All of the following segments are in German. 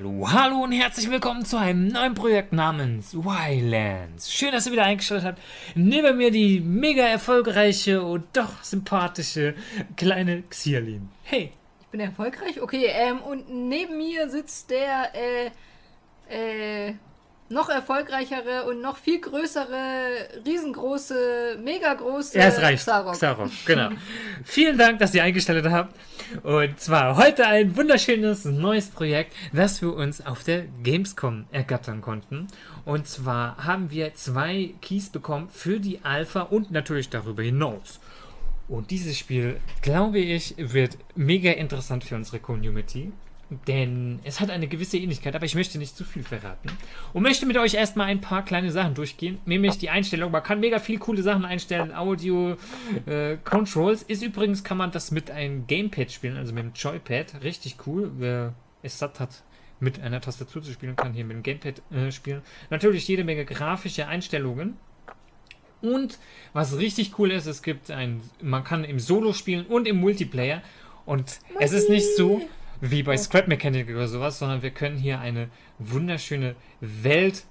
Hallo und herzlich willkommen zu einem neuen Projekt namens Ylands. Schön, dass ihr wieder eingeschaltet habt. Neben mir die mega erfolgreiche und doch sympathische kleine Xialin. Hey. Ich bin erfolgreich? Okay, und neben mir sitzt der noch erfolgreichere und noch viel größere, riesengroße, mega große Xaroc. Genau. Vielen Dank, dass ihr eingestellt habt. Und zwar heute ein wunderschönes neues Projekt, das wir uns auf der Gamescom ergattern konnten. Und zwar haben wir 2 Keys bekommen für die Alpha und natürlich darüber hinaus. Und dieses Spiel, glaube ich, wird mega interessant für unsere Community. Denn es hat eine gewisse Ähnlichkeit, aber ich möchte nicht zu viel verraten. Und möchte mit euch erstmal ein paar kleine Sachen durchgehen. Nämlich die Einstellung. Man kann mega viel coole Sachen einstellen. Audio, Controls. Ist übrigens, kann man das mit einem Gamepad spielen, also mit dem Joypad. Richtig cool. Wer es satt hat, mit einer Tastatur zu spielen, kann hier mit dem Gamepad spielen. Natürlich jede Menge grafische Einstellungen. Und was richtig cool ist, es gibt man kann im Solo spielen und im Multiplayer. Und es ist nicht so wie bei Scrap Mechanic oder sowas, sondern wir können hier eine wunderschöne Welt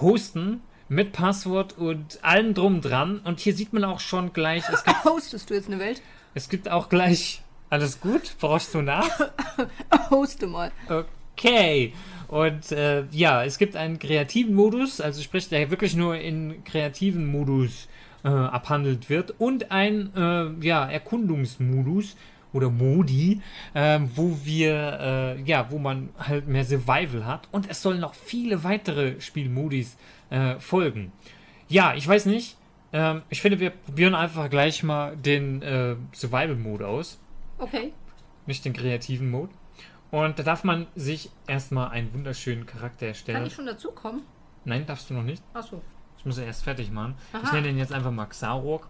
hosten mit Passwort und allem drum dran. Und hier sieht man auch schon gleich, es gibt... Hostest du jetzt eine Welt? Es gibt auch gleich... Alles gut? Brauchst du nach? Hoste mal. Okay. Und ja, es gibt einen kreativen Modus, also sprich, der wirklich nur in kreativen Modus abhandelt wird. Und ein Erkundungsmodus. Oder Modi, wo man halt mehr Survival hat. Und es sollen noch viele weitere Spielmodis folgen. Ja, ich weiß nicht. Ich finde, wir probieren einfach gleich mal den Survival-Mode aus. Okay. Nicht den kreativen Mode. Und da darf man sich erstmal einen wunderschönen Charakter erstellen. Kann ich schon dazukommen? Nein, darfst du noch nicht. Achso. Ich muss ihn erst fertig machen. Aha. Ich nenne ihn jetzt einfach mal Xaroc.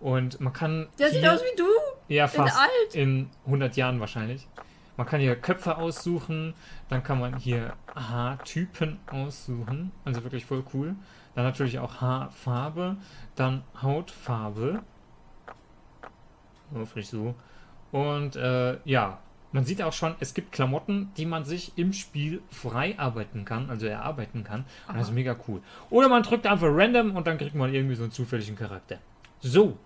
Und man kann... Der sieht aus wie du! Ja, fast. Alt. In 100 Jahren wahrscheinlich. Man kann hier Köpfe aussuchen. Dann kann man hier Haartypen aussuchen. Also wirklich voll cool. Dann natürlich auch Haarfarbe. Dann Hautfarbe. Hoffentlich so. Und ja, man sieht auch schon, es gibt Klamotten, die man sich im Spiel frei arbeiten kann. Also erarbeiten kann. Und das ist mega cool. Oder man drückt einfach random und dann kriegt man irgendwie so einen zufälligen Charakter. So,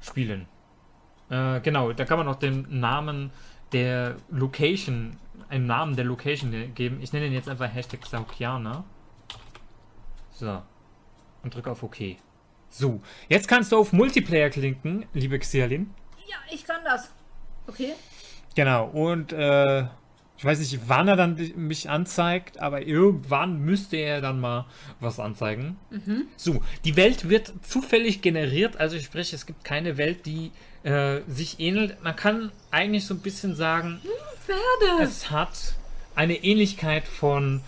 spielen. Genau, da kann man noch den Namen der Location, einen Namen der Location geben. Ich nenne den jetzt einfach Hashtag Saukiana. So. Und drücke auf OK. So, jetzt kannst du auf Multiplayer klicken, liebe Xialin. Ja, ich kann das. Okay. Genau, und ich weiß nicht, wann er dann mich anzeigt, aber irgendwann müsste er dann mal was anzeigen. Mhm. So, die Welt wird zufällig generiert, also sprich, es gibt keine Welt, die sich ähnelt. Man kann eigentlich so ein bisschen sagen, es hat eine Ähnlichkeit von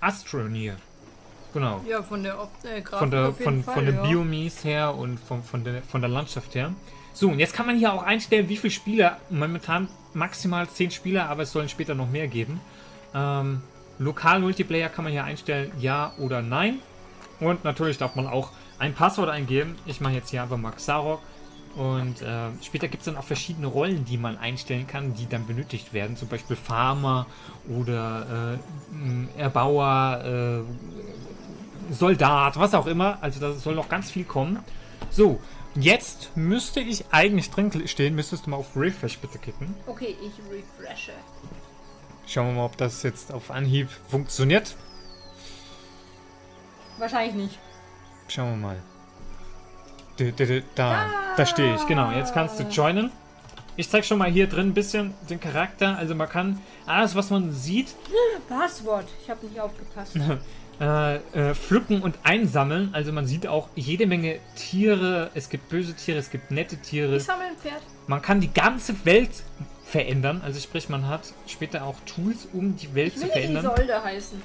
Astroneer. Genau. Ja, von der Grafik, von den Biomies her und von der Landschaft her. So, und jetzt kann man hier auch einstellen, wie viele Spieler. Momentan maximal 10 Spieler, aber es sollen später noch mehr geben. Lokal Multiplayer kann man hier einstellen, ja oder nein. Und natürlich darf man auch ein Passwort eingeben. Ich mache jetzt hier einfach mal Xaroc. Und später gibt es dann auch verschiedene Rollen, die man einstellen kann, die dann benötigt werden. Zum Beispiel Farmer oder Erbauer, Soldat, was auch immer. Also da soll noch ganz viel kommen. So. Jetzt müsste ich eigentlich drin stehen. Müsstest du mal auf Refresh bitte kicken. Okay, ich refreshe. Schauen wir mal, ob das jetzt auf Anhieb funktioniert. Wahrscheinlich nicht. Schauen wir mal. Da stehe ich. Genau, jetzt kannst du joinen. Ich zeig schon mal hier drin ein bisschen den Charakter. Also man kann alles, was man sieht... Passwort. Ich habe nicht aufgepasst. Pflücken und einsammeln. Also man sieht auch jede Menge Tiere. Es gibt böse Tiere, es gibt nette Tiere. Ich sammle ein Pferd. Man kann die ganze Welt verändern. Also sprich, man hat später auch Tools, um die Welt zu verändern. Ich will Isolde heißen.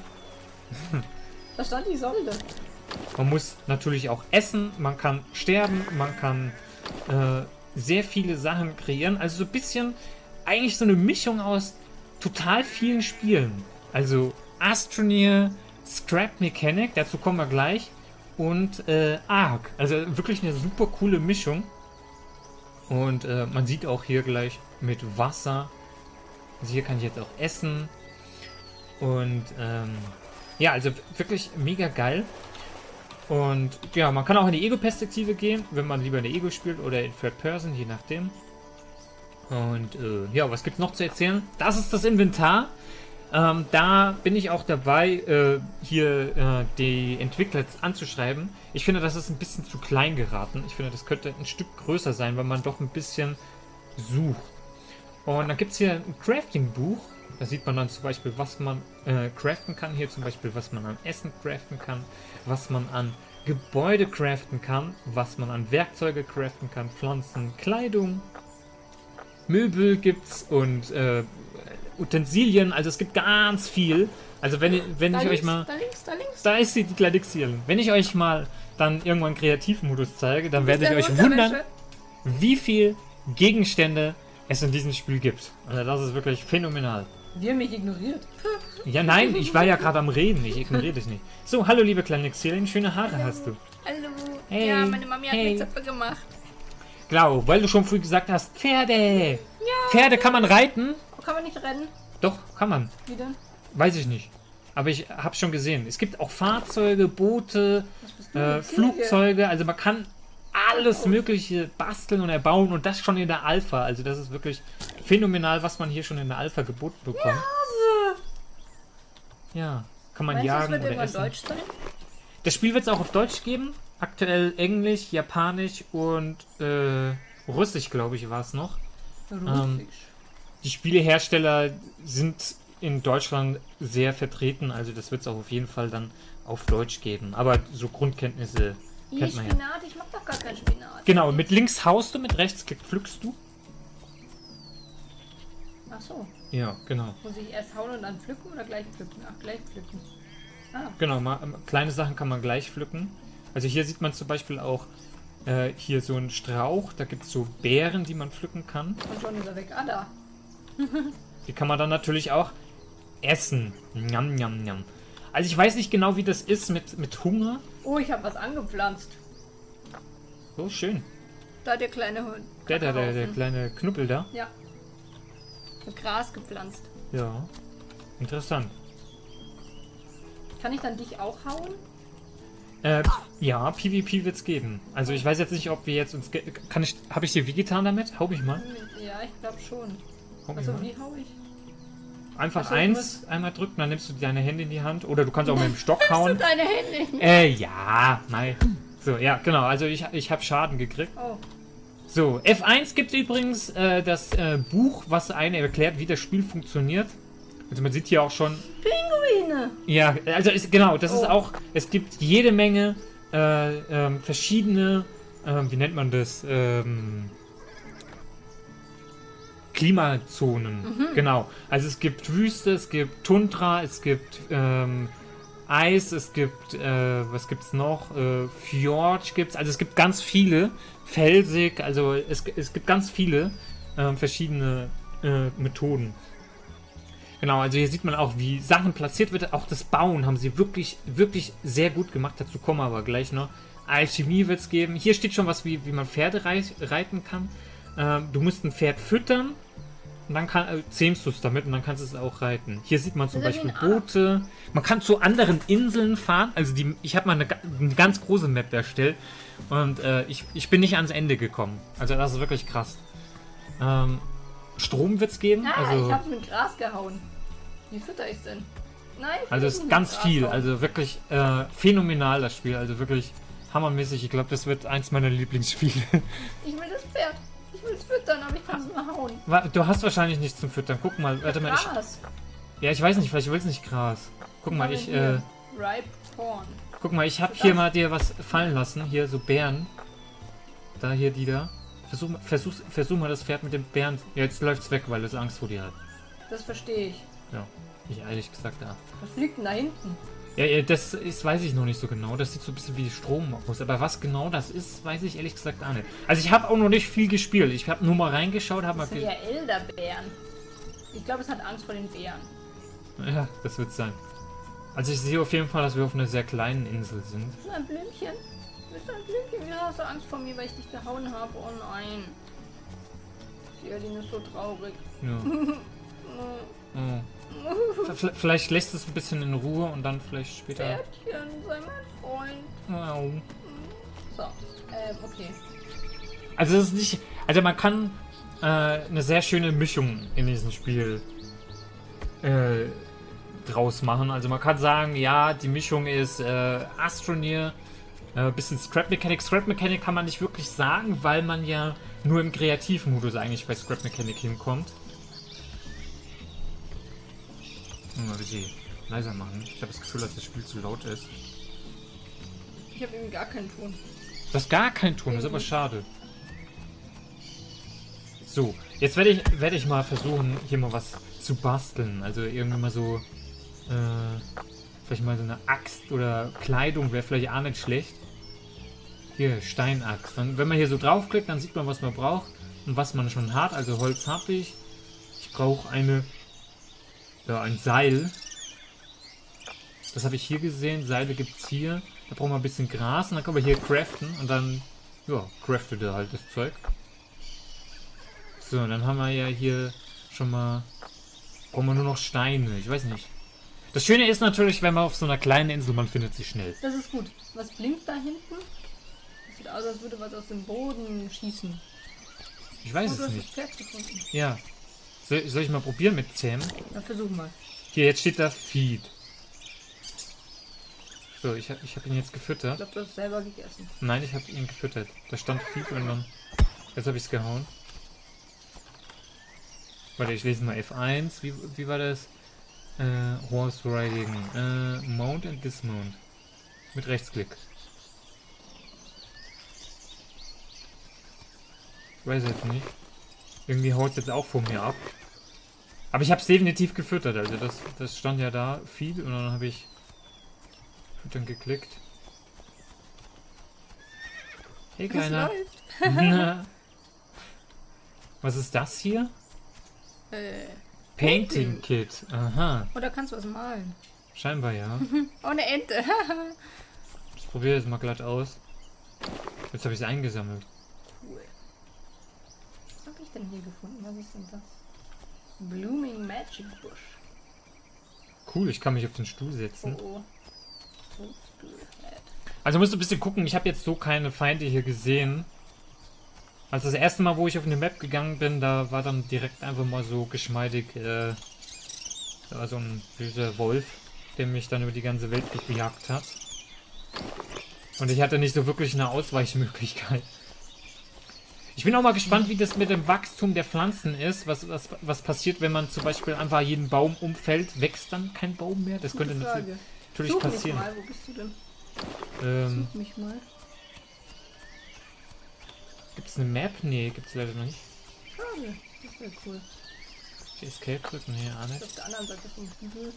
Da stand Isolde. Man muss natürlich auch essen. Man kann sterben. Man kann sehr viele Sachen kreieren. Also so ein bisschen eigentlich so eine Mischung aus total vielen Spielen. Also Astroneer, Scrap Mechanic, dazu kommen wir gleich, und Arc. Also wirklich eine super coole Mischung. Und man sieht auch hier gleich mit Wasser Also hier kann ich jetzt auch essen. Und ja, also wirklich mega geil. Und ja, man kann auch in die Ego-Perspektive gehen, wenn man lieber in der Ego spielt oder in Third Person, je nachdem. Und ja, was gibt es noch zu erzählen? Das ist das Inventar. Da bin ich auch dabei, hier die Entwickler jetzt anzuschreiben. Ich finde, das ist ein bisschen zu klein geraten. Ich finde, das könnte ein Stück größer sein, weil man doch ein bisschen sucht. Und dann gibt es hier ein Crafting-Buch. Da sieht man dann zum Beispiel, was man craften kann. Hier zum Beispiel, was man an Essen craften kann, was man an Gebäude craften kann, was man an Werkzeuge craften kann, Pflanzen, Kleidung, Möbel gibt's und Utensilien. Also es gibt ganz viel. Also wenn ich euch mal... Da ist sie, die kleine Xialin. Wenn ich euch mal dann irgendwann Kreativmodus zeige, dann werdet ihr euch wundern, wie viel Gegenstände es in diesem Spiel gibt. Also das ist wirklich phänomenal. Die haben mich ignoriert. Ja, nein, ich war ja gerade am Reden. Ich ignoriere dich nicht. So, hallo liebe kleine Xialin, schöne Haare hast du. Hallo. Hey. Ja, meine Mami hat mir Zöpfe gemacht. Genau, weil du schon früh gesagt hast, Pferde. Ja. Pferde kann man reiten. Kann man nicht rennen? Doch, kann man. Wie denn? Weiß ich nicht. Aber ich habe schon gesehen. Es gibt auch Fahrzeuge, Boote, Flugzeuge. Also man kann alles Mögliche basteln und erbauen und das schon in der Alpha. Also das ist wirklich phänomenal, was man hier schon in der Alpha geboten bekommt. Nase. Ja, kann man jagen oder essen. Meinst du, das wird irgendwann Deutsch sein? Das Spiel wird es auch auf Deutsch geben. Aktuell Englisch, Japanisch und Russisch, glaube ich, war es noch. Russisch. Die Spielehersteller sind in Deutschland sehr vertreten, also das wird es auch auf jeden Fall dann auf Deutsch geben. Aber so Grundkenntnisse kennt man ja. Spinat? Ich mag doch gar keinen Spinat. Genau, mit links haust du, mit rechts pflückst du. Ach so. Ja, genau. Muss ich erst hauen und dann pflücken oder gleich pflücken? Ach, gleich pflücken. Ah. Genau, kleine Sachen kann man gleich pflücken. Also hier sieht man zum Beispiel auch hier so einen Strauch, da gibt es so Beeren, die man pflücken kann. Und schon wieder weg. Ah, da. Die kann man dann natürlich auch essen. Njam, njam, njam. Also ich weiß nicht genau, wie das ist mit Hunger. Oh, ich habe was angepflanzt. So, schön. Da der kleine Hund. Der kleine Knubbel da? Ja. Mit Gras gepflanzt. Ja. Interessant. Kann ich dann dich auch hauen? Ja, PvP wird's geben. Also ich weiß jetzt nicht, ob wir jetzt uns... Habe ich dir wie getan damit? Hau mich mal. Ja, ich glaube schon. Also wie hau ich? Einfach also, einmal drücken, dann nimmst du deine Hände in die Hand. Oder du kannst auch mit dem Stock hauen. Nimmst du deine Hände? Ja, nein. So, ja, genau. Also ich habe Schaden gekriegt. Oh. So, F1 gibt übrigens das Buch, was einem erklärt, wie das Spiel funktioniert. Also man sieht hier auch schon... Pinguine! Ja, also genau, das ist auch... Es gibt jede Menge verschiedene... wie nennt man das? Klimazonen, genau. Also es gibt Wüste, es gibt Tundra, es gibt Eis, es gibt, was gibt's noch? Fjord gibt's, also es gibt ganz viele. Felsig, also es gibt ganz viele verschiedene Methoden. Genau, also hier sieht man auch, wie Sachen platziert wird. Auch das Bauen haben sie wirklich, wirklich sehr gut gemacht. Dazu kommen wir aber gleich noch. Alchemie wird es geben. Hier steht schon was, wie man Pferde reiten kann. Du musst ein Pferd füttern. Und dann zähmst du es damit und dann kannst du es auch reiten. Hier sieht man zum Beispiel Boote. Man kann zu anderen Inseln fahren. Also ich habe mal eine ganz große Map erstellt. Und ich bin nicht ans Ende gekommen. Also das ist wirklich krass. Strom wird es geben. Ah, also, ich habe mit Gras gehauen. Wie fütter ich denn? Nein, also es ist ganz viel. Also wirklich phänomenal das Spiel. Also wirklich hammermäßig. Ich glaube, das wird eins meiner Lieblingsspiele. Ich will das Pferd. Ich will es füttern, aber ich kann es nur hauen. Du hast wahrscheinlich nichts zum Füttern. Guck mal, warte mal. Gras. Ja, ich weiß nicht, vielleicht willst du nicht Gras. Guck mal, ich. Ripe Corn. Guck mal, ich habe hier mal dir was fallen lassen. Hier so Beeren. Da, hier, die da. Versuch mal das Pferd mit dem Beeren. Ja, jetzt läuft es weg, weil es Angst vor dir hat. Das verstehe ich. Ja, ich ehrlich gesagt da. Was fliegt denn da hinten? Ja, das ist, weiß ich noch nicht so genau. Das sieht so ein bisschen wie Strom aus. Aber was genau das ist, weiß ich ehrlich gesagt auch nicht. Also ich habe auch noch nicht viel gespielt. Ich habe nur mal reingeschaut. Das sind ja Elderbeeren. Ich glaube, es hat Angst vor den Bären. Ja, das wird sein. Also ich sehe auf jeden Fall, dass wir auf einer sehr kleinen Insel sind. Bist du ein Blümchen? Bist du ein Blümchen? Wieso hast du Angst vor mir, weil ich dich gehauen habe? Oh nein. Die ist so traurig. Ja. Vielleicht lässt es ein bisschen in Ruhe und dann vielleicht später. Pferdchen, sei mein Freund. So, okay. Also es ist nicht. Also man kann eine sehr schöne Mischung in diesem Spiel draus machen. Also man kann sagen, ja, die Mischung ist Astroneer, bisschen Scrap Mechanic. Scrap Mechanic kann man nicht wirklich sagen, weil man ja nur im Kreativmodus eigentlich bei Scrap Mechanic hinkommt. Mal ein bisschen leiser machen. Ich habe das Gefühl, dass das Spiel zu laut ist. Ich habe eben gar keinen Ton. Du hast gar keinen Ton, das ist aber schade. So, jetzt werde ich mal versuchen, hier mal was zu basteln. Also irgendwie mal so, vielleicht mal so eine Axt oder Kleidung wäre vielleicht auch nicht schlecht. Hier, Steinaxt. Dann, wenn man hier so draufklickt, dann sieht man, was man braucht und was man schon hat. Also Holz habe ich. Ich brauche eine... Ja, ein Seil. Das habe ich hier gesehen. Seile gibt es hier. Da brauchen wir ein bisschen Gras und dann können wir hier craften und dann, ja, craftet er halt das Zeug. So, und dann haben wir ja hier schon mal, brauchen wir nur noch Steine. Ich weiß nicht. Das Schöne ist natürlich, wenn man auf so einer kleinen Insel, man findet sie schnell. Das ist gut. Was blinkt da hinten? Das sieht aus, als würde was aus dem Boden schießen. Ich weiß es nicht. Du hast das Pferd gefunden. Ja. Soll ich mal probieren mit Zähmen? Ja, versuch mal. Hier, jetzt steht da Feed. So, ich hab ihn jetzt gefüttert. Ich glaube, du hast selber gegessen. Nein, ich habe ihn gefüttert. Da stand Feed und dann... Jetzt habe ich es gehauen. Warte, ich lese mal F1. Wie war das? Horse Riding. Mount and Dismount. Mit Rechtsklick. Ich weiß jetzt nicht. Irgendwie haut es jetzt auch vor mir ab. Aber ich habe es definitiv gefüttert, also das stand ja da viel und dann habe ich Füttern geklickt. Hey Kleiner. Was ist das hier? Painting Kit. Aha. Oder kannst du was malen? Scheinbar ja. Ohne Ente. Ich probiere jetzt mal glatt aus. Jetzt habe ich es eingesammelt. Cool. Was habe ich denn hier gefunden? Was ist denn das? Blooming Magic Bush. Cool, ich kann mich auf den Stuhl setzen. Oh, oh. Also musst du ein bisschen gucken, ich habe jetzt so keine Feinde hier gesehen. Also das erste Mal, wo ich auf eine Map gegangen bin, da war dann direkt einfach mal so geschmeidig da war so ein böser Wolf, der mich dann über die ganze Welt gejagt hat. Und ich hatte nicht so wirklich eine Ausweichmöglichkeit. Ich bin auch mal gespannt, wie das mit dem Wachstum der Pflanzen ist. Was passiert, wenn man zum Beispiel einfach jeden Baum umfällt? Wächst dann kein Baum mehr? Das könnte natürlich passieren. Such mich mal. Wo bist du denn? Such mich mal. Gibt es eine Map? Nee, gibt es leider noch nicht. Schade, das wäre cool. Die Escape drücken hier, Arne. Auf der anderen Seite vom Hügel.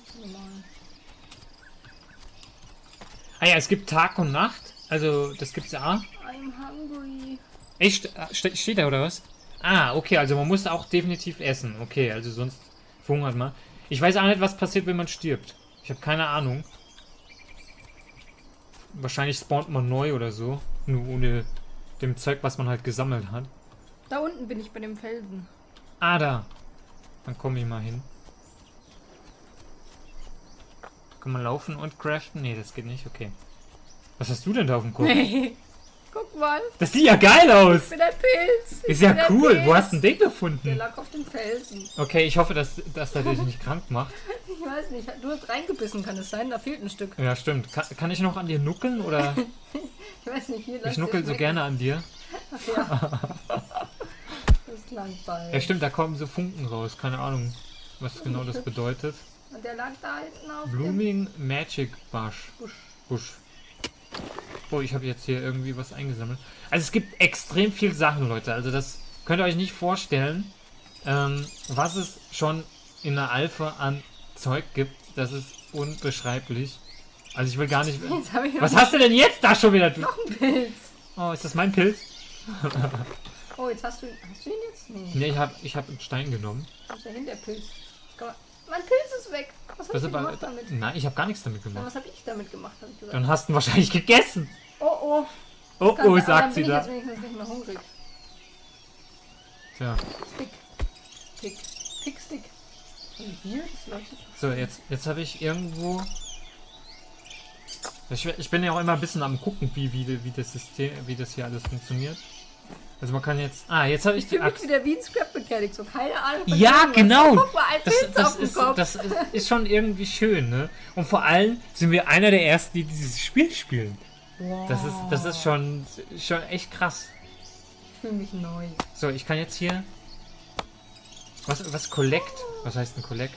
Ah ja, es gibt Tag und Nacht. Also, das gibt's ja auch. I'm hungry. Echt? Steht da oder was? Ah, okay, also man muss auch definitiv essen. Okay, also sonst verhungert man. Ich weiß auch nicht, was passiert, wenn man stirbt. Ich habe keine Ahnung. Wahrscheinlich spawnt man neu oder so. Nur ohne dem Zeug, was man halt gesammelt hat. Da unten bin ich bei dem Felsen. Ah, da. Dann komme ich mal hin. Kann man laufen und craften? Nee, das geht nicht. Okay. Was hast du denn da auf dem Kopf? Nee. Guck mal. Das sieht ja geil aus. Ich bin ein Pilz. Ist ja cool. Wo hast du den gefunden? Der lag auf dem Felsen. Okay, ich hoffe, dass er dich nicht krank macht. Ich weiß nicht. Du hast reingebissen, kann es sein? Da fehlt ein Stück. Ja, stimmt. Kann ich noch an dir nuckeln? Oder? Ich weiß nicht. Hier ich nuckel so gerne an dir. Ach, ja. Das klang bald. Ja, stimmt. Da kommen so Funken raus. Keine Ahnung, was genau das bedeutet. Und der lag da hinten auf Blooming dem Magic Bush. Busch. Oh, ich habe jetzt hier irgendwie was eingesammelt. Also es gibt extrem viel Sachen, Leute. Also das könnt ihr euch nicht vorstellen, was es schon in der Alpha an Zeug gibt. Das ist unbeschreiblich. Also ich will gar nicht... Was hast du denn jetzt da schon wieder? Noch ein Pilz. Oh, ist das mein Pilz? Oh, jetzt hast du ihn... Hast du ihn jetzt? Nee. Nee, ich hab einen Stein genommen. Was ist denn der Pilz? Mein Pilz ist weg. Was hast du gemacht damit? Nein, ich habe gar nichts damit gemacht. Na, was habe ich damit gemacht? Hab ich gesagt. Dann hast du ihn wahrscheinlich gegessen. Oh oh. Oh oh, sagt sie da. Dann bin ich jetzt nicht mehr hungrig. Tja. Stick. Pick. Pick, Stick. Hier, das leuchtet. So, jetzt habe ich irgendwo... Ich bin ja auch immer ein bisschen am gucken, wie das System, wie das hier alles funktioniert. Also man kann jetzt... Ah, jetzt habe ich die Axt. Ich fühle mich wieder wie in Scrap Mechanic, so keine Ahnung. Ja, genau. Guck mal, ein Pilz auf dem Kopf. Das ist schon irgendwie schön, ne? Und vor allem sind wir einer der Ersten, die dieses Spiel spielen. Wow. Das ist schon echt krass. Ich fühle mich neu. So, ich kann jetzt hier... Was Collect? Was heißt denn Collect?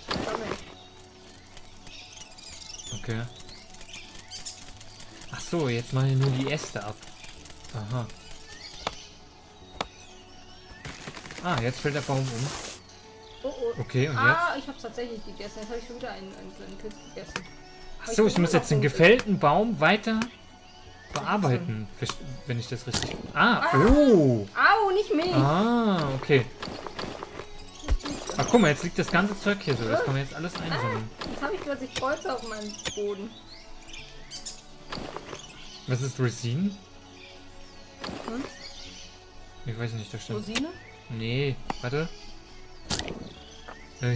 Okay. Ach so, jetzt mache ich nur die Äste ab. Aha. Ah, jetzt fällt der Baum um. Oh, oh. Okay, und jetzt? Ah, ich hab's tatsächlich gegessen. Jetzt habe ich schon wieder einen Pilz gegessen. Ach so, ich muss jetzt den gefällten Baum weiter bearbeiten, wenn ich das richtig... Ah, oh! Au, nicht mich! Ah, okay. Ach guck mal, jetzt liegt das ganze Zeug hier so. Das kann man jetzt alles einsammeln. Jetzt habe ich plötzlich Kreuze auf meinem Boden. Was ist Resine? Hm? Ich weiß nicht, das stimmt. Rosine? Nee, warte.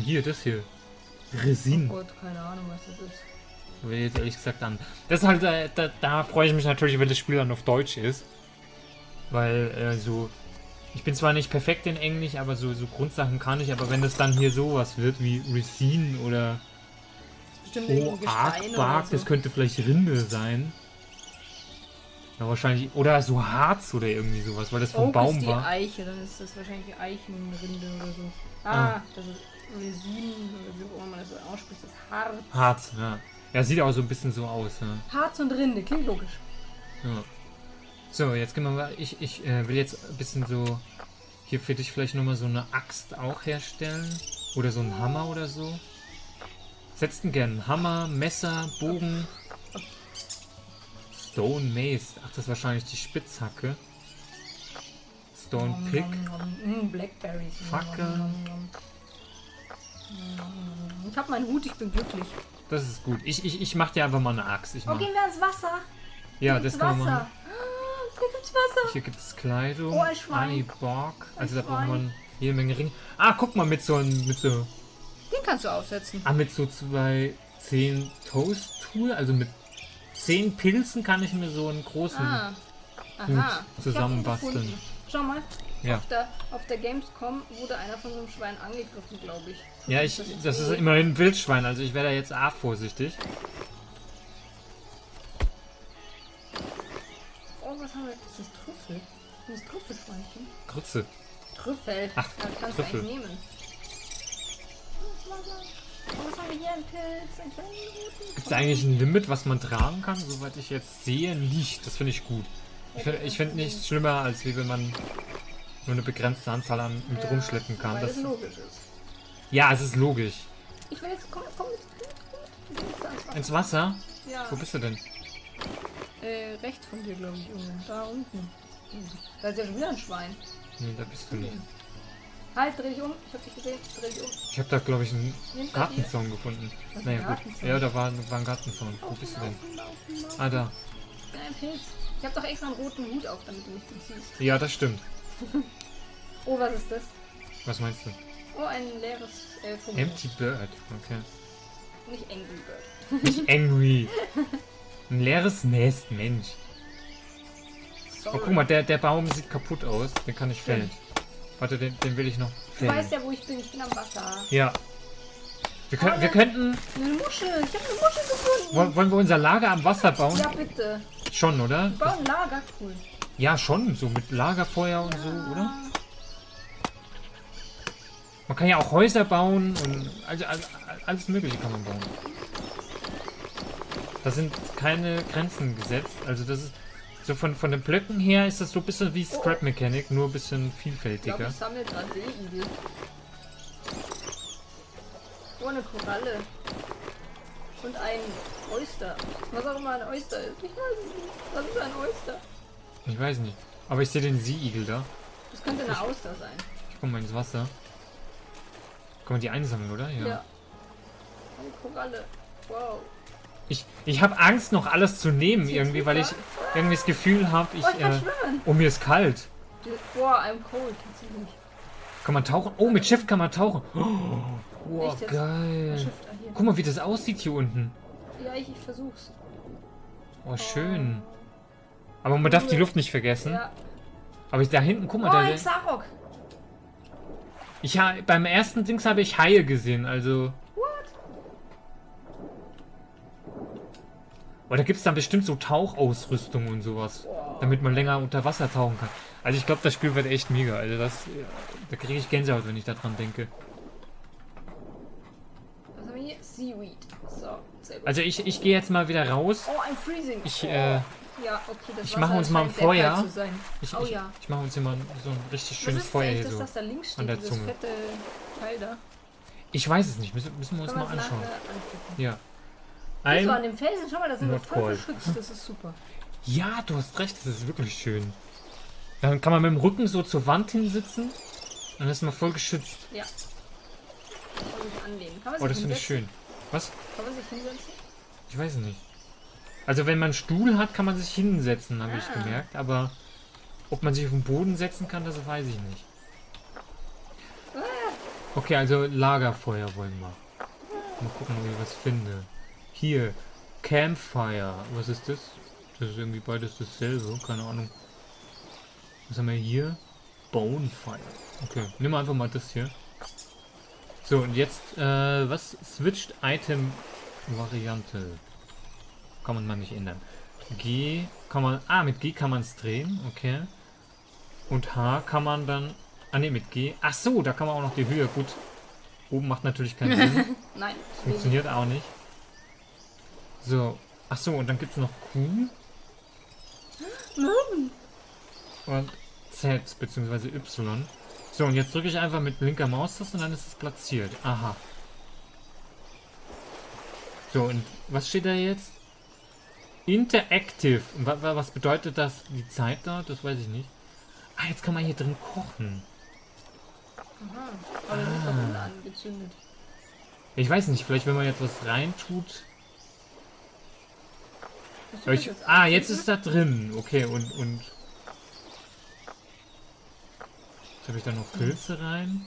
Hier, das hier. Resine. Oh Gott, keine Ahnung, was das ist. Ich will jetzt ehrlich gesagt an. Das ist halt, da freue ich mich natürlich, wenn das Spiel dann auf Deutsch ist. Weil so... Ich bin zwar nicht perfekt in Englisch, aber so Grundsachen kann ich. Aber wenn das dann hier sowas wird wie Resine oder Bark, das könnte vielleicht Rinde sein. Ja, wahrscheinlich. Oder so Harz oder irgendwie sowas, weil das vom Baum war. Eiche, dann ist das wahrscheinlich die Eichenrinde oder so. Ah, das ist Resine oder wie auch immer man das ausspricht, das Harz. Harz, ja. Ja, sieht auch so ein bisschen so aus. Ja. Harz und Rinde, klingt logisch. Ja. So, jetzt gehen wir mal. Ich will jetzt ein bisschen so. Hier für dich vielleicht nochmal so eine Axt auch herstellen. Oder so einen Hammer oder so. Setzt denn gerne Hammer, Messer, Bogen. Stone Mace. Ach, das ist wahrscheinlich die Spitzhacke. Stone Pick. Blackberries. Fackel. Ich hab meinen Hut, ich bin glücklich. Das ist gut. Ich mach dir einfach mal eine Axt. Gehen wir ans Wasser. Ja, das kann man machen. Hier gibt's Wasser. Hier gibt's Kleidung. Oh, ein Schwein. Also da braucht man jede Menge Ringe. Ah, guck mal, mit so. Den kannst du aufsetzen. Ah, mit so 2 10 Toast-Tool. Also mit 10 Pilzen kann ich mir so einen großen Hut zusammenbasteln. Schau mal. Ja. Auf der Gamescom wurde einer von so einem Schwein angegriffen, glaube ich. Ja, das ist immerhin ein Wildschwein. Also ich wäre da jetzt arg vorsichtig. Was haben wir? Ist das Trüffel? Das Trüffelschweinchen? Grütze. Trüffel. Ach, das kannst du eigentlich nehmen. Was haben wir hier? Ein Pilz? Gibt es eigentlich ein Limit, was man tragen kann? Soweit ich jetzt sehe, nicht. Das finde ich gut. Ich finde nichts schlimmer, als wie wenn man nur eine begrenzte Anzahl an mit rumschleppen kann. Weil das logisch ist. Ja, es ist logisch. Ich will jetzt... Komm ins Wasser? Ja. Wo bist du denn? Rechts von dir, glaube ich, irgendwo. Da unten. Da ist ja schon wieder ein Schwein. Nee, da bist du nicht. Halt, dreh dich um. Ich hab dich gesehen. Dreh dich um. Ich hab da, glaube ich, einen Gartenzaun gefunden. Was, naja, gut. Ja, da war ein Gartenzaun. Wo bist du denn? Ah, da. Ein Pilz. Ich hab doch extra einen roten Hut auf, damit du mich ziehst. Ja, das stimmt. Oh, was ist das? Was meinst du? Oh, ein leeres Vogel. Empty Bird. Okay. Nicht Angry Bird. Nicht Angry. Ein leeres Nest, Mensch. Sorry. Oh, guck mal, der Baum sieht kaputt aus. Den kann ich fällen. Warte, den will ich noch fällen. Du weißt ja, wo ich bin. Ich bin am Wasser. Ja. Wir könnten... Eine Muschel. Ich habe eine Muschel gefunden. Wollen wir unser Lager am Wasser bauen? Ja, bitte. Schon, oder? Wir bauen Lager, cool. Ja, schon. So mit Lagerfeuer und so, oder? Man kann ja auch Häuser bauen und... Also alles Mögliche kann man bauen. Da sind keine Grenzen gesetzt. Also das ist so von den Blöcken her ist das so ein bisschen wie Scrap Mechanic, nur ein bisschen vielfältiger. Ich glaub, ich sammle dran Seeigel. Oh, eine Koralle. Und ein Oyster. Was auch immer ein Oyster ist. Ich weiß es nicht. Was ist ein Oyster? Ich weiß nicht. Aber ich sehe den Seeigel da. Das könnte eine Auster sein. Ich guck mal ins Wasser. Kann man die einsammeln, oder? Ja. Eine Koralle. Wow. Ich habe Angst, noch alles zu nehmen, irgendwie, weil ich irgendwie das Gefühl habe, mir ist kalt. Boah, I'm cold. Kann man tauchen? Oh, mit Schiff kann man tauchen. Oh, Boah, echt, geil. Shift, ah, guck mal, wie das aussieht hier unten. Ja, ich versuch's. Oh, schön. Aber man darf die Luft nicht vergessen. Ja. Aber da hinten, guck mal, da... Xaroc. Ich habe beim ersten Dings habe ich Haie gesehen, also... Weil da gibt es dann bestimmt so Tauchausrüstung und sowas, damit man länger unter Wasser tauchen kann. Also ich glaube, das Spiel wird echt mega. Also das, da kriege ich Gänsehaut, wenn ich daran denke. Was haben wir hier? Seaweed. So, sehr gut. Also ich gehe jetzt mal wieder raus. Oh, ein Freezing. Ich mache uns mal ein Feuer. Ich mache uns immer so ein richtig schönes Feuer hier so. Was ist das, dass da links steht, dieses fette Teil da? Ich weiß es nicht. Müssen wir uns mal anschauen. Ja. Also an dem Felsen, schau mal, da sind wir voll geschützt, das ist super. Ja, du hast recht, das ist wirklich schön. Dann kann man mit dem Rücken so zur Wand hinsitzen und dann ist man voll geschützt. Ja. Und anlehnen. Kann man sich hinsetzen? Oh, das finde ich schön. Was? Kann man sich hinsetzen? Ich weiß es nicht. Also wenn man einen Stuhl hat, kann man sich hinsetzen, habe ich gemerkt. Aber ob man sich auf den Boden setzen kann, das weiß ich nicht. Ah. Okay, also Lagerfeuer wollen wir. Mal gucken, ob ich was finde. Hier, Campfire. Was ist das? Das ist irgendwie beides dasselbe. Keine Ahnung. Was haben wir hier? Bonefire. Okay, nehmen wir einfach mal das hier. So, und jetzt, was? Switched Item Variante. Kann man mal nicht ändern. G kann man, mit G kann man es drehen. Okay. Und H kann man dann, mit G. Ach so, da kann man auch noch die Höhe. Gut. Oben macht natürlich keinen Sinn. Nein. Das funktioniert auch nicht. So, achso, und dann gibt es noch Q. Und Z, beziehungsweise Y. So, und jetzt drücke ich einfach mit linker Maustaste und dann ist es platziert. Aha. So, und was steht da jetzt? Interactive. Was bedeutet das? Die Zeit da? Das weiß ich nicht. Ah, jetzt kann man hier drin kochen. Aha, aber das ist doch unten angezündet. Ich weiß nicht, vielleicht wenn man jetzt was reintut... jetzt ist da drin. Okay, und... Jetzt habe ich da noch Pilze rein.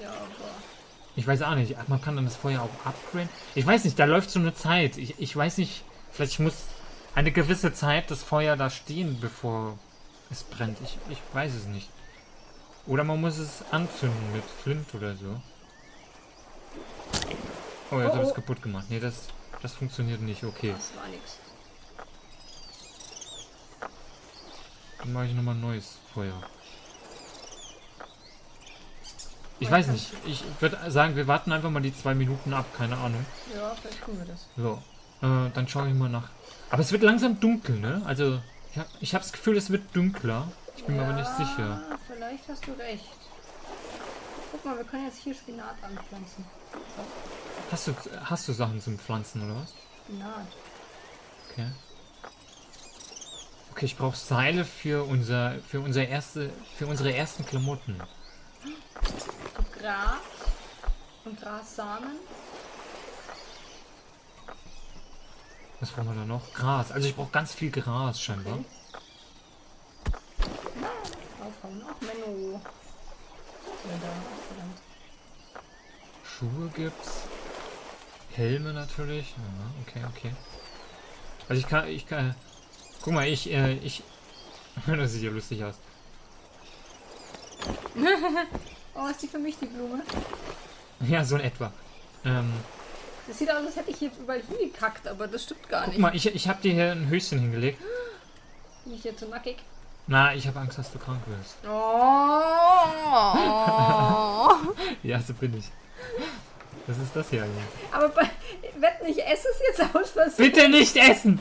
Ja, aber... Ich weiß auch nicht. Man kann dann das Feuer auch upgraden. Ich weiß nicht, da läuft so eine Zeit. Ich weiß nicht, vielleicht muss eine gewisse Zeit das Feuer da stehen, bevor es brennt. Ich weiß es nicht. Oder man muss es anzünden mit Flint oder so. Oh, jetzt habe ich es kaputt gemacht. Nee, das funktioniert nicht, okay. Das war nix. Dann mache ich nochmal ein neues Feuer. Ich weiß nicht. Ich würde sagen, wir warten einfach mal die 2 Minuten ab. Keine Ahnung. Ja, vielleicht tun wir das. So. Dann schaue ich mal nach. Aber es wird langsam dunkel, ne? Also, ich habe das Gefühl, es wird dunkler. Ich bin mir aber nicht sicher. Vielleicht hast du recht. Guck mal, wir können jetzt hier Spinat anpflanzen. So. Hast du Sachen zum Pflanzen, oder was? Nein. Okay. Okay, ich brauche Seile für unsere ersten Klamotten. Gras und Grassamen. Was brauchen wir da noch? Gras. Also ich brauche ganz viel Gras scheinbar. Okay. Na, aufhauen. Ach, Menno. Schuhe gibt's. Helme natürlich. Ja, okay. Also ich kann... Guck mal, ich... Das sieht ja lustig aus. Oh, ist die für mich, die Blume? Ja, so in etwa. Das sieht aus, als hätte ich hier überall hingekackt, aber das stimmt gar nicht. Guck mal, ich habe dir hier ein Höschen hingelegt. Bin ich hier zu nackig? Na, ich habe Angst, dass du krank wirst. Oh. Ja, so bin ich. Was ist das hier eigentlich? Aber wett nicht, ess es jetzt aus Versehen. Bitte nicht essen!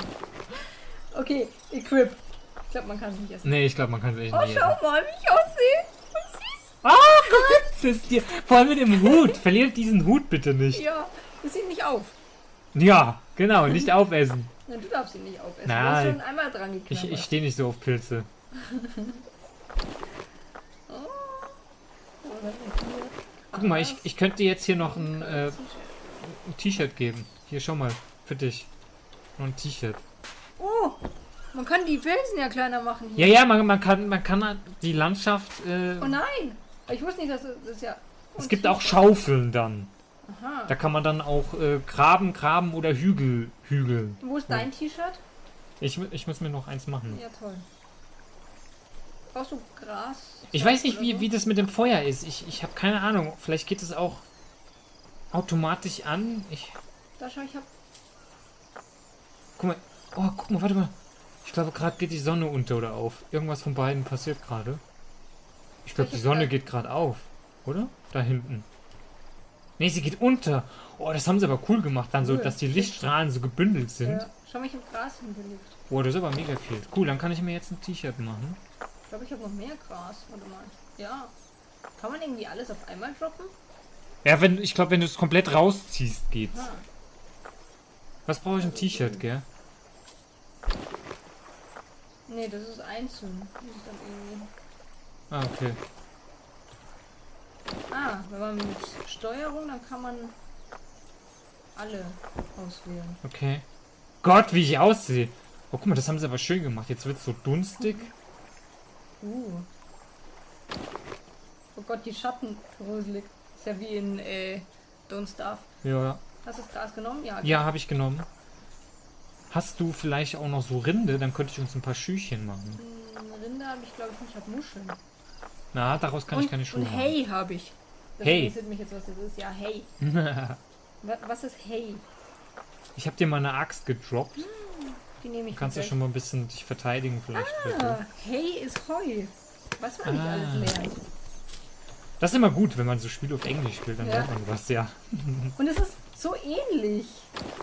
Okay, Equip. Ich glaube, man kann es nicht essen. Nee, ich glaube, man kann es echt nicht essen. Oh, schau mal, wie ich aussehe. Was süß. Ah, guck, das ist dir. Vor allem mit dem Hut. Verliert diesen Hut bitte nicht. Ja, das sieht nicht auf. Ja, genau, nicht aufessen. Na, du darfst ihn nicht aufessen. Nein. Du hast schon einmal dran geknallt. Ich stehe nicht so auf Pilze. Guck mal, ich könnte jetzt hier noch ein T-Shirt geben. Hier, schau mal, für dich. Noch ein T-Shirt. Oh, man kann die Felsen ja kleiner machen hier. Ja, man kann die Landschaft... Oh nein, ich wusste nicht, dass das ja... Oh, Es gibt auch Schaufeln dann. Aha. Da kann man dann auch graben oder hügeln. Wo ist dein T-Shirt? Ich muss mir noch eins machen. Ja, toll. Brauchst du Gras? Ich weiß nicht, wie das mit dem Feuer ist. Ich habe keine Ahnung. Vielleicht geht es auch automatisch an. Da schau, ich hab... Guck mal. Oh, guck mal, warte mal. Ich glaube, gerade geht die Sonne unter oder auf. Irgendwas von beiden passiert gerade. Ich glaube, die Sonne geht gerade auf. Oder? Da hinten. Ne, sie geht unter. Oh, das haben sie aber cool gemacht. Dann so, dass die Lichtstrahlen so gebündelt sind. Ja. Schau mal, ich hab Gras hingelegt. Oh, das ist aber mega viel. Cool, dann kann ich mir jetzt ein T-Shirt machen. Ich glaube, ich habe noch mehr Gras. Warte mal. Ja. Kann man irgendwie alles auf einmal droppen? Ja, ich glaube, wenn du es komplett rausziehst, geht's. Aha. Was brauche ich? Ein T-Shirt, gell? Ne, das ist einzeln. Ah, okay. Ah, wenn man mit Steuerung, dann kann man alle auswählen. Okay. Gott, wie ich aussehe. Oh, guck mal, das haben sie aber schön gemacht. Jetzt wird es so dunstig. Oh Gott, die Schatten gruselig. Ist ja wie in Don't Starve. Ja. Hast du das Gras genommen? Ja, okay. Ja, habe ich genommen. Hast du vielleicht auch noch so Rinde? Dann könnte ich uns ein paar Schüchchen machen. Rinde habe ich, glaube ich, nicht. Ich habe Muscheln. Na, daraus kann ich keine Schuhe machen. Und Hey habe ich. Das interessiert mich jetzt, was das ist. Ja, Hey. Was ist Hey? Ich habe dir mal eine Axt gedroppt. Die nehme ich. Du kannst ja schon mal ein bisschen dich verteidigen vielleicht. Ah, Hey ist Heu. Was man nicht alles lernt. Das ist immer gut, wenn man so Spiele auf Englisch spielt, dann lernt man was, ja. Und es ist so ähnlich.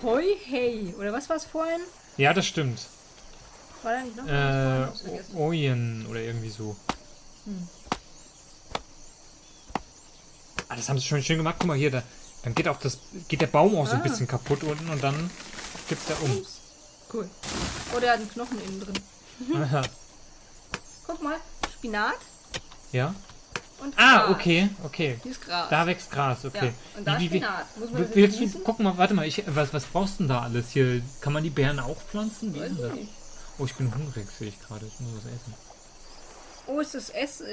Heu, Hey. Oder was war es vorhin? Ja, das stimmt. War da nicht noch was vorhin? Oyen oder irgendwie so. Ah, das haben sie schon schön gemacht. Guck mal hier, dann geht auch geht der Baum auch so ein bisschen kaputt unten und dann kippt er um. Cool. Oh, der hat einen Knochen innen drin. Guck mal, Spinat. Ja. Und Gras. Ah, okay. Hier ist Gras. Da wächst Gras, okay. Ja. Und da Spinat. Muss man das guck mal, warte mal, was brauchst du denn da alles hier? Kann man die Beeren auch pflanzen? Wie ist das? Oh, ich bin hungrig, sehe ich gerade. Ich muss was essen. Oh, ist das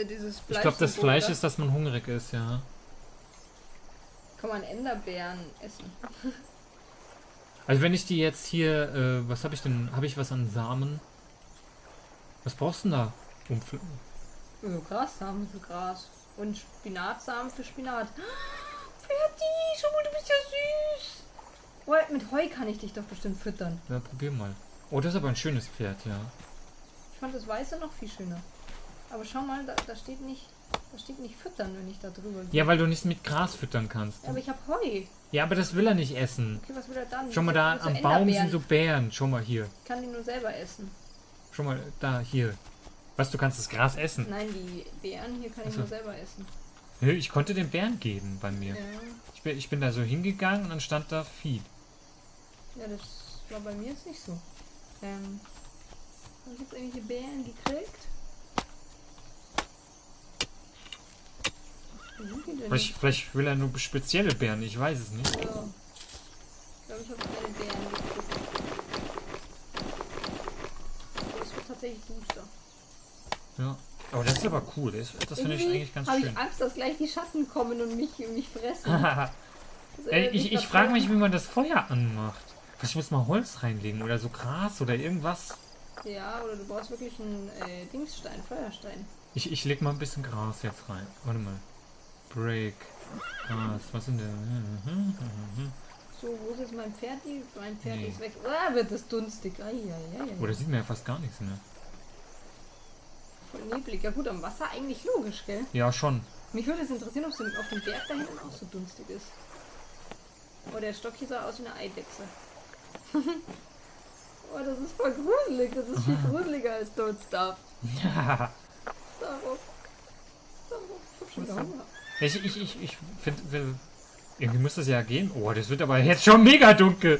dieses Fleisch? Ich glaube, das Fleisch ist, dass man hungrig ist, ja. Kann man Enderbeeren essen? Also wenn ich die jetzt hier, was habe ich denn? Habe ich was an Samen? Was brauchst du denn da? Grassamen für Gras. Und Spinatsamen für Spinat. Fertig! Schau mal, du bist ja süß! Oh, mit Heu kann ich dich doch bestimmt füttern. Ja, probier mal. Oh, das ist aber ein schönes Pferd, ja. Ich fand das Weiße noch viel schöner. Aber schau mal, da steht nicht füttern, wenn ich da drüber gehe. Ja, weil du nicht mit Gras füttern kannst. Ja, aber ich habe Heu. Ja, aber das will er nicht essen. Okay, was will er dann? Schau mal, da am Baum sind so Beeren. Schau mal hier. Ich kann die nur selber essen. Schau mal, da, hier. Was, du kannst das Gras essen? Nein, die Beeren hier kann ich nur selber essen. Nö, ich konnte den Beeren geben bei mir. Ja. Ich bin da so hingegangen und dann stand da Feed. Ja, das war bei mir jetzt nicht so. Habe ich jetzt irgendwelche Beeren gekriegt? Vielleicht will er nur spezielle Beeren, ich weiß es nicht. Ja. Ich glaube, ich habe keine Beeren gekriegt. Das wird tatsächlich Booster. Ja. Aber das ist aber cool, das finde ich eigentlich ganz schön. Ich habe Angst, dass gleich die Schatten kommen und mich fressen. Ich frage mich, wie man das Feuer anmacht. Ich muss mal Holz reinlegen oder so Gras oder irgendwas. Ja, oder du brauchst wirklich einen Dingsstein, Feuerstein. Ich leg mal ein bisschen Gras jetzt rein. Warte mal. Break. Gras. Was sind denn? So, wo ist jetzt mein Pferd? Mein Pferd ist weg. Ah, wird das dunstig. Oh, da sieht man ja fast gar nichts mehr. Voll neblig. Ja gut, am Wasser eigentlich logisch, gell? Ja, schon. Mich würde es interessieren, ob es auf dem Berg da hinten auch so dunstig ist. Oh, der Stock hier sah aus wie eine Eidechse. Oh, das ist voll gruselig. Das ist viel gruseliger als Don't Starve. Ja. Ich finde, irgendwie muss das ja gehen. Oh, das wird aber jetzt schon mega dunkel.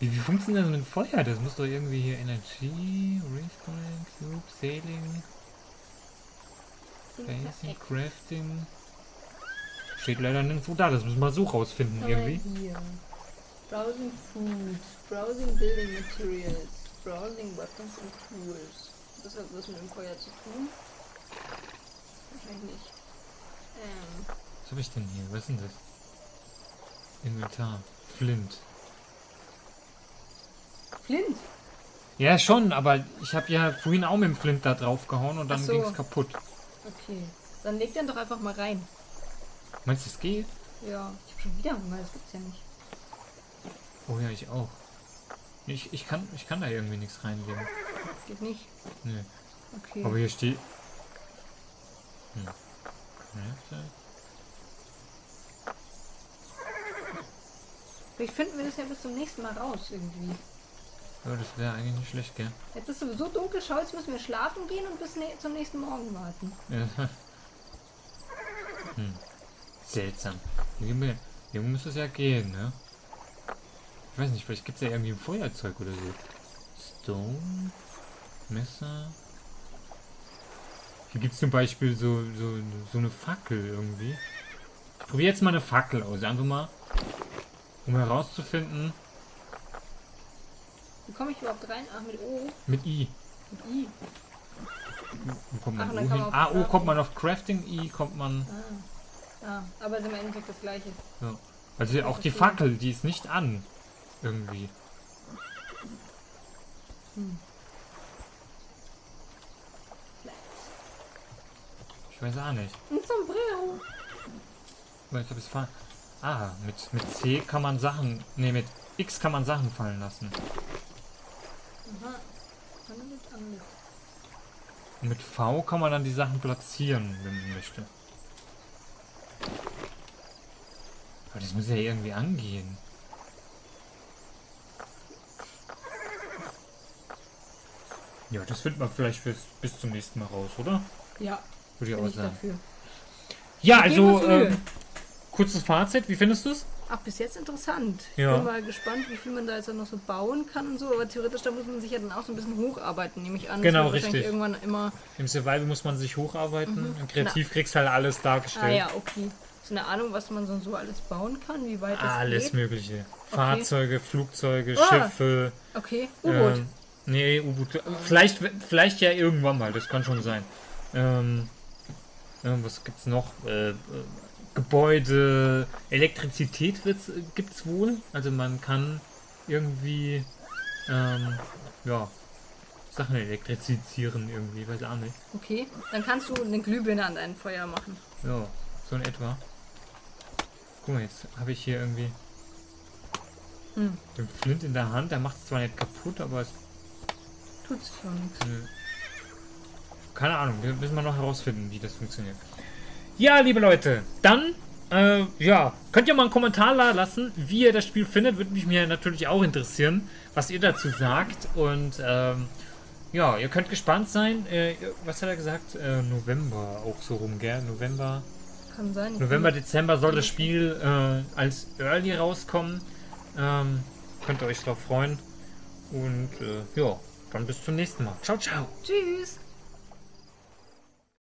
Wie funktioniert das mit Feuer? Das muss doch irgendwie hier Energie, Respawning, Cube, Sailing, Facing, Crafting. Steht leider nirgendwo da. Das müssen wir so rausfinden irgendwie. Hier. Browsing Food, Browsing Building Materials, Browsing Weapons and Tools. Das hat was mit dem Feuer zu tun. Wahrscheinlich nicht. Was habe ich denn hier? Was ist denn das? Inventar. Flint. Flint? Ja, schon, aber ich habe ja vorhin auch mit dem Flint da drauf gehauen und dann ging es kaputt. Okay, dann leg den doch einfach mal rein. Meinst du, es geht? Ja, ich habe schon wieder Hunger, das gibt's ja nicht. Oh ja, ich auch. Ich kann da irgendwie nichts reinlegen. Geht nicht? Nee. Okay. Aber hier steht... Hm. Vielleicht finden wir das ja bis zum nächsten Mal raus, irgendwie. Ja, das wäre eigentlich nicht schlecht, gell? Jetzt ist sowieso dunkel, schau, jetzt müssen wir schlafen gehen und bis zum nächsten Morgen warten. Ja. Hm. Seltsam. Irgendwie muss das ja gehen, ne? Ich weiß nicht, vielleicht gibt es ja irgendwie ein Feuerzeug oder so. Stone, Messer. Hier gibt es zum Beispiel so eine Fackel irgendwie. Ich probiere jetzt mal eine Fackel aus, einfach mal, um herauszufinden. Wie komme ich überhaupt rein? Ach, mit O. Mit I. Mit I. Wo kommt man hin? Ah, O kommt man auf Crafting, I kommt man... Ah, aber ist im Endeffekt das Gleiche. Ja. Also auch die Fackel, die ist nicht an. Irgendwie. Hm. Ich weiß auch nicht. Ein Sombrero. Ich glaube, es war... Ah, mit C kann man Sachen... Ne, mit X kann man Sachen fallen lassen. Aha. Und mit V kann man dann die Sachen platzieren, wenn man möchte. Aber das muss ja irgendwie angehen. Ja, das findet man vielleicht bis zum nächsten Mal raus, oder? Ja. Würde ich auch sagen. Ja, also kurzes Fazit, wie findest du es? Ach, bis jetzt interessant. Ja. Ich bin mal gespannt, wie viel man da jetzt noch so bauen kann und so, aber theoretisch, da muss man sich ja dann auch so ein bisschen hocharbeiten, nehme ich an. Genau, richtig. Irgendwann immer im Survival muss man sich hocharbeiten, und kreativ kriegst halt alles dargestellt. Ah ja, okay. So eine Ahnung, was man so alles bauen kann, wie weit das alles geht? Mögliche. Fahrzeuge, Flugzeuge, Schiffe. Okay, U-Boot. Nee, U-Boot. Vielleicht ja irgendwann mal, das kann schon sein. Was gibt's noch? Gebäude, Elektrizität gibt's wohl. Also man kann irgendwie Sachen elektrizieren irgendwie, weiß auch nicht. Okay, dann kannst du eine Glühbirne an dein Feuer machen. Ja, so in etwa. Guck mal, jetzt habe ich hier irgendwie den Flint in der Hand. Der macht es zwar nicht kaputt, aber es tut sich schon nichts. Nö. Keine Ahnung, wir müssen mal noch herausfinden, wie das funktioniert. Ja, liebe Leute, dann könnt ihr mal einen Kommentar da lassen, wie ihr das Spiel findet. Würde mich natürlich auch interessieren, was ihr dazu sagt. Und ihr könnt gespannt sein. Was hat er gesagt? November auch so rum, gell? November. Kann sein. November, Dezember soll das Spiel als Early rauskommen. Könnt ihr euch drauf freuen. Und dann bis zum nächsten Mal. Ciao, ciao. Tschüss.